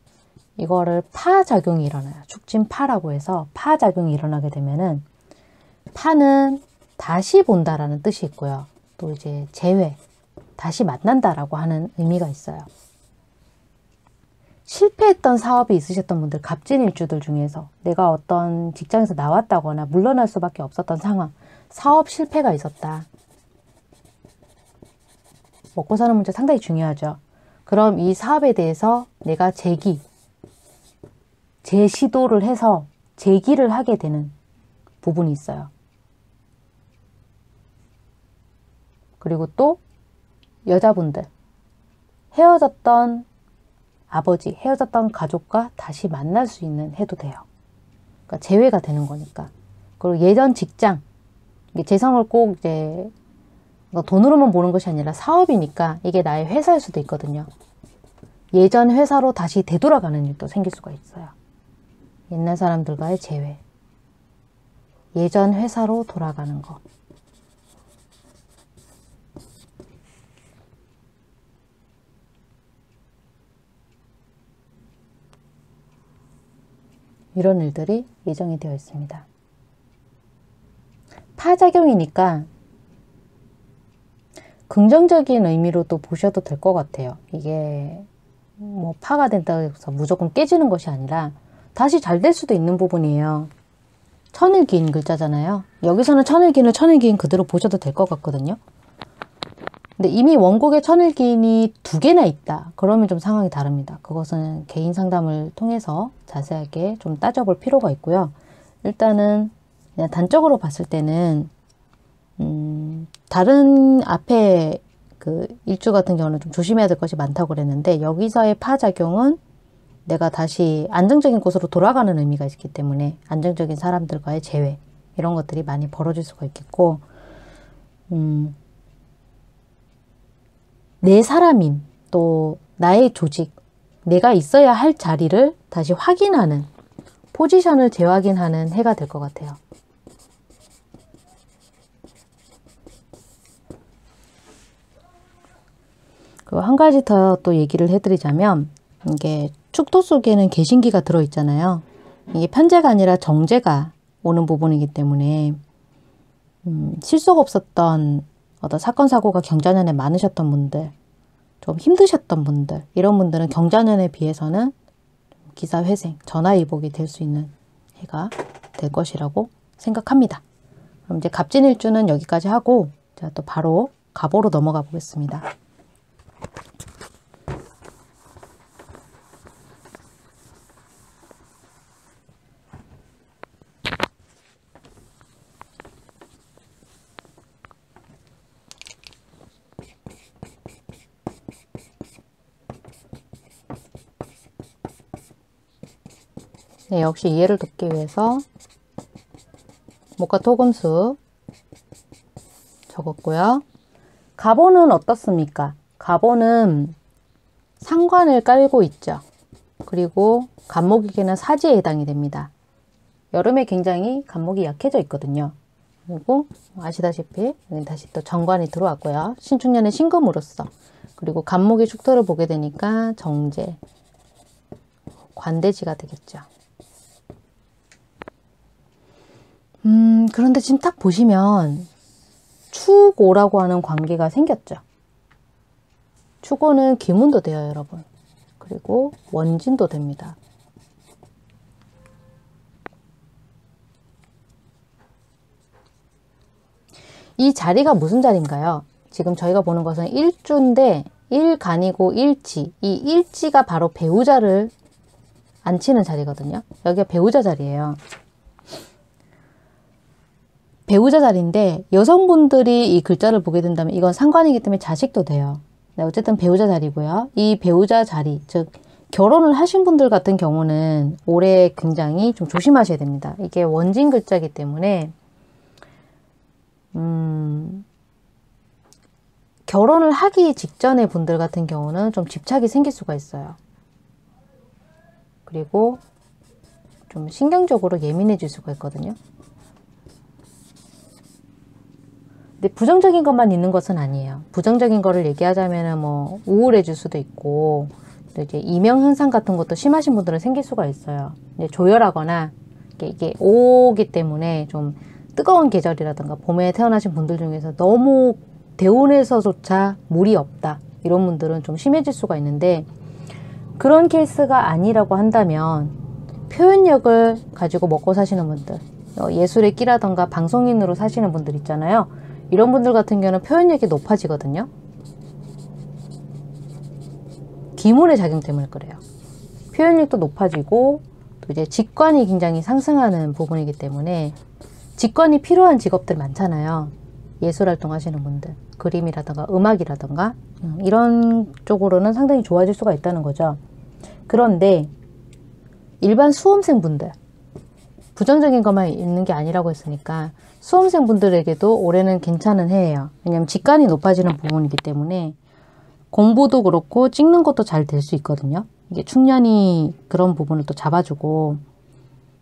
이거를 파작용이 일어나요. 축진파라고 해서 파작용이 일어나게 되면은 파는 다시 본다라는 뜻이 있고요. 또 이제 재회, 다시 만난다라고 하는 의미가 있어요. 실패했던 사업이 있으셨던 분들, 갑진일주들 중에서 내가 어떤 직장에서 나왔다거나 물러날 수밖에 없었던 상황, 사업 실패가 있었다. 먹고 사는 문제 상당히 중요하죠. 그럼 이 사업에 대해서 내가 재시도를 해서 재기를 하게 되는 부분이 있어요. 그리고 또 여자분들, 헤어졌던 아버지, 헤어졌던 가족과 다시 만날 수 있는 해도 돼요. 그러니까 재회가 되는 거니까. 그리고 예전 직장, 이게 재성을 꼭 이제 돈으로만 보는 것이 아니라 사업이니까 이게 나의 회사일 수도 있거든요. 예전 회사로 다시 되돌아가는 일도 생길 수가 있어요. 옛날 사람들과의 재회. 예전 회사로 돌아가는 거. 이런 일들이 예정이 되어 있습니다. 파작용이니까 긍정적인 의미로 또 보셔도 될 것 같아요. 이게 뭐 파가 된다고 해서 무조건 깨지는 것이 아니라 다시 잘 될 수도 있는 부분이에요. 천일기인 글자잖아요. 여기서는 천일기인 그대로 보셔도 될 것 같거든요. 근데 이미 원곡에 천일기인이 2개나 있다. 그러면 좀 상황이 다릅니다. 그것은 개인 상담을 통해서 자세하게 좀 따져볼 필요가 있고요. 일단은 그냥 단적으로 봤을 때는 다른 앞에 그 일주 같은 경우는 좀 조심해야 될 것이 많다고 그랬는데 여기서의 파작용은 내가 다시 안정적인 곳으로 돌아가는 의미가 있기 때문에 안정적인 사람들과의 재회 이런 것들이 많이 벌어질 수가 있겠고 내 사람인 또 나의 조직 내가 있어야 할 자리를 다시 확인하는, 포지션을 재확인하는 해가 될 것 같아요. 그리고 한 가지 더 또 얘기를 해드리자면, 이게 축토 속에는 계신기가 들어있잖아요. 이게 편재가 아니라 정재가 오는 부분이기 때문에 실속 없었던 어떤 사건 사고가 경자년에 많으셨던 분들, 좀 힘드셨던 분들, 이런 분들은 경자년에 비해서는 기사회생, 전화위복이 될 수 있는 해가 될 것이라고 생각합니다. 그럼 이제 갑진일주는 여기까지 하고, 자, 또 바로 갑오로 넘어가 보겠습니다. 네, 역시 이해를 돕기 위해서 목과 토금수 적었고요. 갑오는 어떻습니까? 갑오는 상관을 깔고 있죠. 그리고 갑목에게는 사지에 해당이 됩니다. 여름에 굉장히 갑목이 약해져 있거든요. 그리고 아시다시피 다시 또 정관이 들어왔고요. 신축년의 신금으로서, 그리고 갑목이 축토를 보게 되니까 정재, 관대지가 되겠죠. 그런데 지금 딱 보시면 축오라고 하는 관계가 생겼죠. 축오는 기문도 돼요, 여러분. 그리고 원진도 됩니다. 이 자리가 무슨 자리인가요? 지금 저희가 보는 것은 일주인데 일간이고 일지, 이 일지가 바로 배우자를 앉히는 자리거든요. 여기가 배우자 자리예요. 배우자 자리인데 여성분들이 이 글자를 보게 된다면 이건 상관이기 때문에 자식도 돼요. 네, 어쨌든 배우자 자리고요. 이 배우자 자리, 즉 결혼을 하신 분들 같은 경우는 올해 굉장히 좀 조심하셔야 됩니다. 이게 원진 글자이기 때문에 결혼을 하기 직전의 분들 같은 경우는 좀 집착이 생길 수가 있어요. 그리고 좀 신경적으로 예민해질 수가 있거든요. 근데 부정적인 것만 있는 것은 아니에요. 부정적인 거를 얘기하자면 뭐 우울해질 수도 있고, 또 이제 이명 현상 같은 것도 심하신 분들은 생길 수가 있어요. 이제 조열하거나, 이게 오기 때문에 좀 뜨거운 계절이라든가 봄에 태어나신 분들 중에서 너무 대운에서조차 물이 없다, 이런 분들은 좀 심해질 수가 있는데, 그런 케이스가 아니라고 한다면 표현력을 가지고 먹고 사시는 분들, 예술의 끼라던가 방송인으로 사시는 분들 있잖아요. 이런 분들 같은 경우는 표현력이 높아지거든요. 기문의 작용 때문에 그래요. 표현력도 높아지고, 또 이제 직관이 굉장히 상승하는 부분이기 때문에 직관이 필요한 직업들 많잖아요. 예술활동 하시는 분들, 그림이라든가 음악이라든가 이런 쪽으로는 상당히 좋아질 수가 있다는 거죠. 그런데 일반 수험생분들, 부정적인 것만 있는 게 아니라고 했으니까 수험생분들에게도 올해는 괜찮은 해예요. 왜냐하면 직관이 높아지는 부분이기 때문에 공부도 그렇고 찍는 것도 잘 될 수 있거든요. 이게 축년이 그런 부분을 또 잡아주고,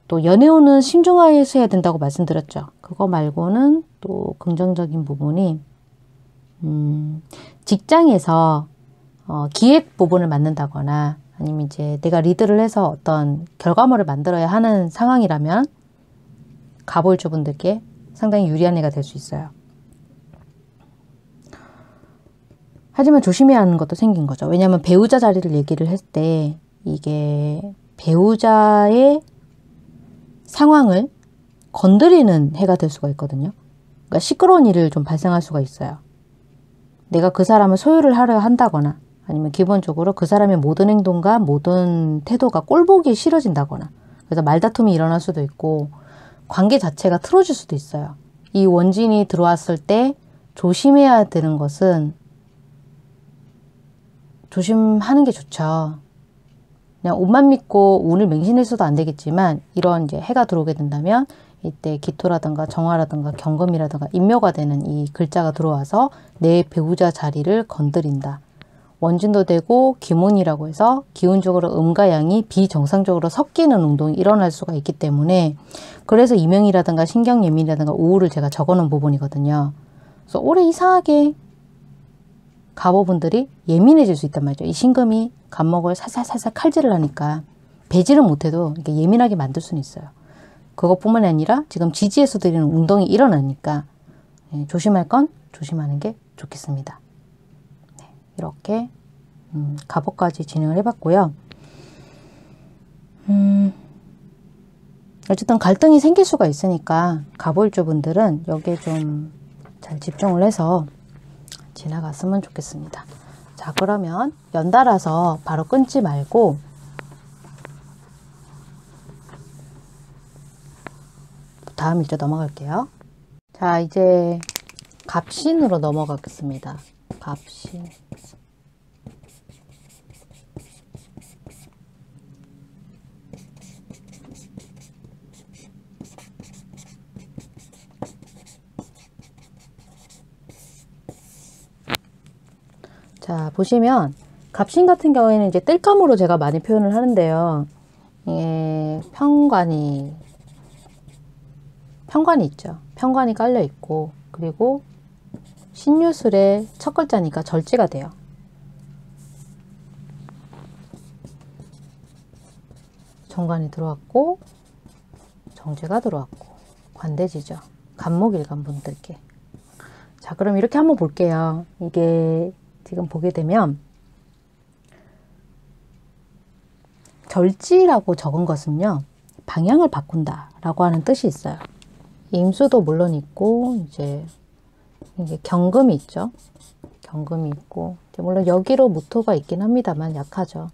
또 연애운은 신중하게 해야 된다고 말씀드렸죠. 그거 말고는 또 긍정적인 부분이 직장에서 기획 부분을 맡는다거나, 아니면 이제 내가 리드를 해서 어떤 결과물을 만들어야 하는 상황이라면 갑오일주분들께 상당히 유리한 해가 될 수 있어요. 하지만 조심해야 하는 것도 생긴 거죠. 왜냐하면 배우자 자리를 얘기를 했을 때 이게 배우자의 상황을 건드리는 해가 될 수가 있거든요. 그러니까 시끄러운 일을 좀 발생할 수가 있어요. 내가 그 사람을 소유를 하려 한다거나, 아니면 기본적으로 그 사람의 모든 행동과 모든 태도가 꼴보기 싫어진다거나, 그래서 말다툼이 일어날 수도 있고 관계 자체가 틀어질 수도 있어요. 이 원진이 들어왔을 때 조심해야 되는 것은, 조심하는 게 좋죠. 그냥 옷만 믿고 운을 맹신해서도 안 되겠지만, 이런 이제 해가 들어오게 된다면 이때 기토라든가 정화라든가 경금이라든가 인묘가 되는 이 글자가 들어와서 내 배우자 자리를 건드린다, 원진도 되고 기몬이라고 해서 기운적으로 음과 양이 비정상적으로 섞이는 운동이 일어날 수가 있기 때문에, 그래서 이명이라든가 신경예민이라든가 우울을 제가 적어놓은 부분이거든요. 그래서 올해 이상하게 갑오분들이 예민해질 수 있단 말이죠. 이 신금이 갑목을 살살살살 칼질을 하니까 배지를 못해도 이렇게 예민하게 만들 수는 있어요. 그것뿐만 아니라 지금 지지에서 드리는 운동이 일어나니까 조심할 건 조심하는 게 좋겠습니다. 네, 이렇게 갑오까지 진행을 해봤고요. 어쨌든 갈등이 생길 수가 있으니까 갑오일주분들은 여기에 좀 잘 집중을 해서 지나갔으면 좋겠습니다. 자, 그러면 연달아서 바로 끊지 말고 다음 일자 넘어갈게요. 자, 이제 갑신으로 넘어가겠습니다. 갑신. 자, 보시면 갑신 같은 경우에는 이제 뜰감으로 제가 많이 표현을 하는데요. 이게 편관이 있죠. 편관이 깔려 있고, 그리고 신유술의 첫 글자니까 절지가 돼요. 정관이 들어왔고, 정재가 들어왔고, 관대지죠. 갑목일간 분들께. 자, 그럼 이렇게 한번 볼게요. 이게 지금 보게 되면 절지라고 적은 것은요, 방향을 바꾼다 라고 하는 뜻이 있어요. 임수도 물론 있고, 이제 이게 경금이 있죠. 경금이 있고, 물론 여기로 무토가 있긴 합니다만 약하죠.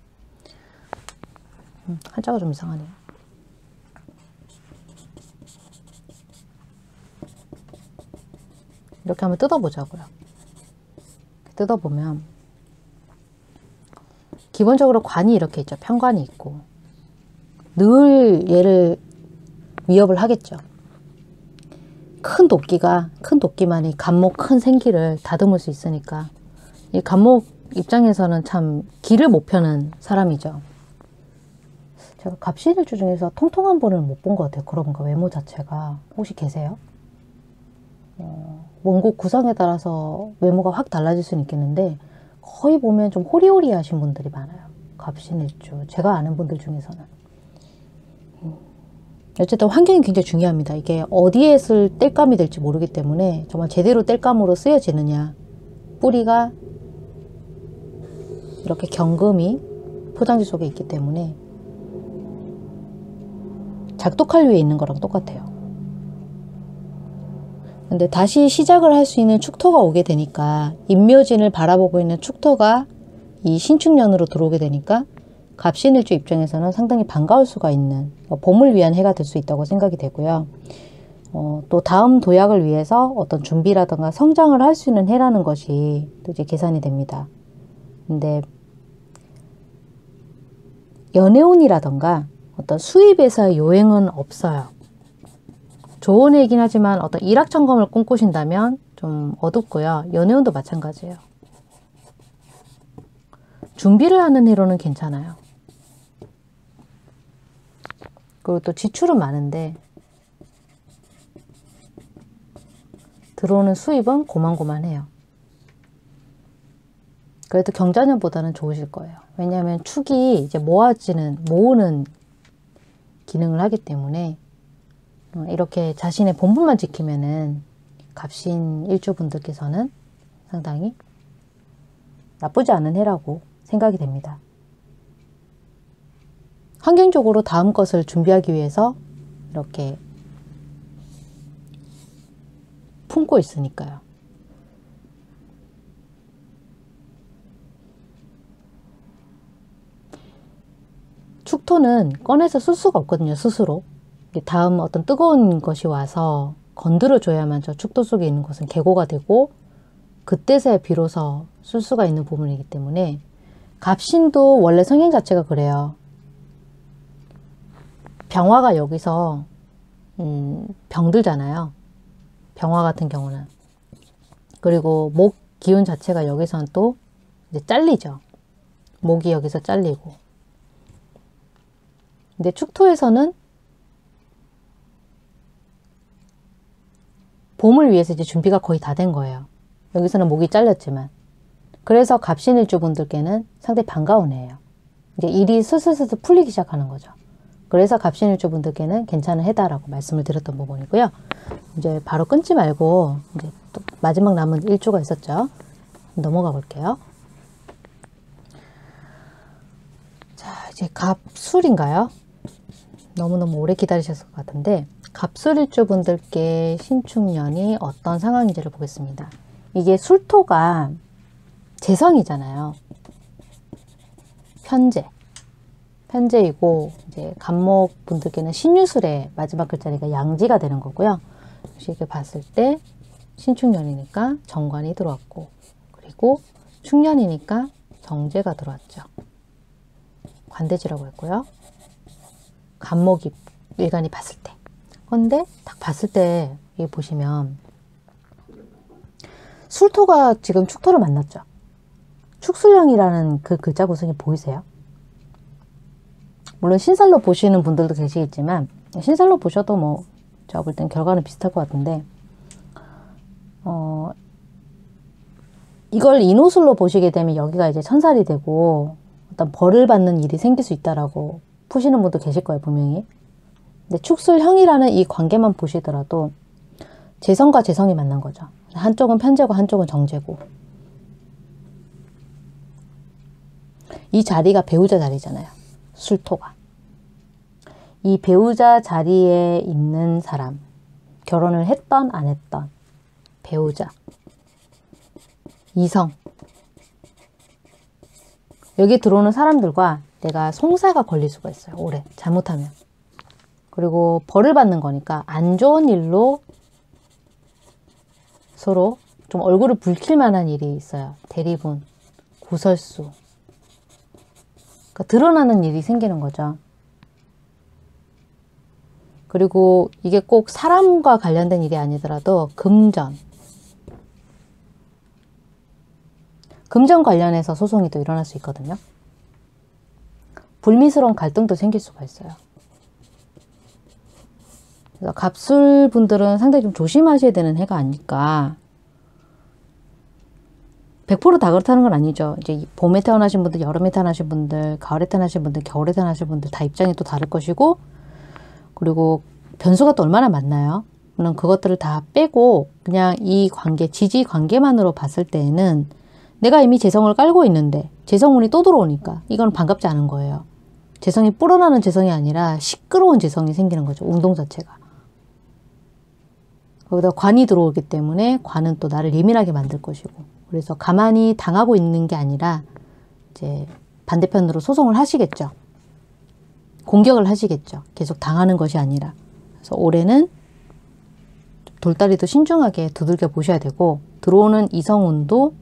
한자가 좀 이상하네요. 이렇게 한번 뜯어보자고요. 뜯어보면 기본적으로 관이 이렇게 있죠. 편관이 있고 늘 얘를 위협을 하겠죠. 큰 도끼만이 갑목 큰 생기를 다듬을 수 있으니까, 이 갑목 입장에서는 참 길을 못 펴는 사람이죠. 제가 갑신일주 중에서 통통한 분을 못 본 것 같아요. 그러보니까 외모 자체가. 혹시 계세요? 원곡 구성에 따라서 외모가 확 달라질 수는 있겠는데, 거의 보면 좀 호리호리 하신 분들이 많아요. 갑신일주 제가 아는 분들 중에서는. 어쨌든 환경이 굉장히 중요합니다. 이게 어디에 쓸 뗄감이 될지 모르기 때문에 정말 제대로 뗄감으로 쓰여지느냐. 뿌리가 이렇게 경금이 포장지 속에 있기 때문에 작두칼 위에 있는 거랑 똑같아요. 근데 다시 시작을 할 수 있는 축토가 오게 되니까, 임묘진을 바라보고 있는 축토가 이 신축년으로 들어오게 되니까 갑신일주 입장에서는 상당히 반가울 수가 있는, 봄을 위한 해가 될 수 있다고 생각이 되고요. 또 다음 도약을 위해서 어떤 준비라든가 성장을 할 수 있는 해라는 것이 또 이제 계산이 됩니다. 근데 연애운이라든가 어떤 수입에서의 요행은 없어요. 좋은 해이긴 하지만 어떤 일확천금을 꿈꾸신다면 좀 어둡고요. 연애운도 마찬가지예요. 준비를 하는 해로는 괜찮아요. 그리고 또 지출은 많은데 들어오는 수입은 고만고만해요. 그래도 경자년보다는 좋으실 거예요. 왜냐하면 축이 이제 모으는 기능을 하기 때문에, 이렇게 자신의 본분만 지키면은 갑신일주 분들께서는 상당히 나쁘지 않은 해라고 생각이 됩니다. 환경적으로 다음 것을 준비하기 위해서 이렇게 품고 있으니까요. 축토는 꺼내서 쓸 수가 없거든요, 스스로. 다음 어떤 뜨거운 것이 와서 건드려줘야만 저 축토 속에 있는 것은 개고가 되고, 그때서야 비로소 쓸 수가 있는 부분이기 때문에, 갑신도 원래 성향 자체가 그래요. 병화가 여기서 병들잖아요. 병화 같은 경우는. 그리고 목 기운 자체가 여기서는 또 이제 잘리죠. 목이 여기서 잘리고. 근데 축토에서는 봄을 위해서 이제 준비가 거의 다 된 거예요. 여기서는 목이 잘렸지만. 그래서 갑신일주 분들께는 상당히 반가운 해예요. 이제 일이 슬슬 풀리기 시작하는 거죠. 그래서 갑신일주 분들께는 괜찮은 해다라고 말씀을 드렸던 부분이고요. 이제 바로 끊지 말고 이제 또 마지막 남은 일주가 있었죠. 넘어가 볼게요. 자, 이제 갑술인가요? 너무너무 오래 기다리셨을 것 같은데 갑술일주 분들께 신축년이 어떤 상황인지를 보겠습니다. 이게 술토가 재성이잖아요. 편재이고 이제 갑목 분들께는 신유술의 마지막 글자리가 양지가 되는 거고요. 이렇게 봤을 때 신축년이니까 정관이 들어왔고, 그리고 축년이니까 정재가 들어왔죠. 관대지라고 했고요. 갑목이 일간이 봤을 때. 근데 딱 봤을 때 여기 보시면 술토가 지금 축토를 만났죠. 축술량이라는 그 글자 구성이 보이세요? 물론 신살로 보시는 분들도 계시겠지만 신살로 보셔도 뭐 제가 볼 땐 결과는 비슷할 것 같은데 이걸 인호술로 보시게 되면 여기가 이제 천살이 되고 어떤 벌을 받는 일이 생길 수 있다라고 푸시는 분도 계실 거예요, 분명히. 근데 축술형이라는 이 관계만 보시더라도 재성과 재성이 만난 거죠. 한쪽은 편재고 한쪽은 정재고. 이 자리가 배우자 자리잖아요. 술토가. 이 배우자 자리에 있는 사람, 결혼을 했던 안 했던 배우자, 이성, 여기 들어오는 사람들과 내가 송사가 걸릴 수가 있어요. 올해 잘못하면. 그리고 벌을 받는 거니까 안 좋은 일로 서로 좀 얼굴을 붉힐 만한 일이 있어요. 대리분, 고설수. 그러니까 드러나는 일이 생기는 거죠. 그리고 이게 꼭 사람과 관련된 일이 아니더라도 금전. 금전 관련해서 소송이 또 일어날 수 있거든요. 불미스러운 갈등도 생길 수가 있어요. 그래서 갑술 분들은 상당히 좀 조심하셔야 되는 해가 아닐까. 100% 다 그렇다는 건 아니죠. 이제 봄에 태어나신 분들, 여름에 태어나신 분들, 가을에 태어나신 분들, 겨울에 태어나신 분들 다 입장이 또 다를 것이고, 그리고 변수가 또 얼마나 많나요? 물론 그것들을 다 빼고 그냥 이 관계, 지지 관계만으로 봤을 때에는 내가 이미 재성을 깔고 있는데 재성운이 또 들어오니까 이건 반갑지 않은 거예요. 재성이 불어나는 재성이 아니라 시끄러운 재성이 생기는 거죠. 운동 자체가. 거기다 관이 들어오기 때문에 관은 또 나를 예민하게 만들 것이고, 그래서 가만히 당하고 있는 게 아니라 이제 반대편으로 소송을 하시겠죠. 공격을 하시겠죠. 계속 당하는 것이 아니라. 그래서 올해는 돌다리도 신중하게 두들겨 보셔야 되고, 들어오는 이성운도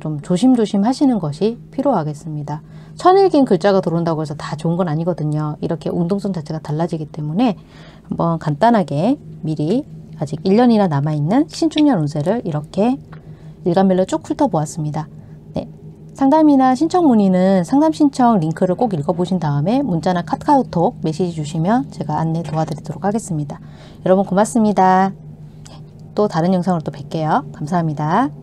좀 조심조심 하시는 것이 필요하겠습니다. 천일기인 글자가 들어온다고 해서 다 좋은 건 아니거든요. 이렇게 운동성 자체가 달라지기 때문에 한번 간단하게 미리 아직 1년이나 남아있는 신축년 운세를 이렇게 일간별로 쭉 훑어보았습니다. 네, 상담이나 신청 문의는 상담 신청 링크를 꼭 읽어보신 다음에 문자나 카카오톡 메시지 주시면 제가 안내 도와드리도록 하겠습니다. 여러분 고맙습니다. 또 다른 영상으로 또 뵐게요. 감사합니다.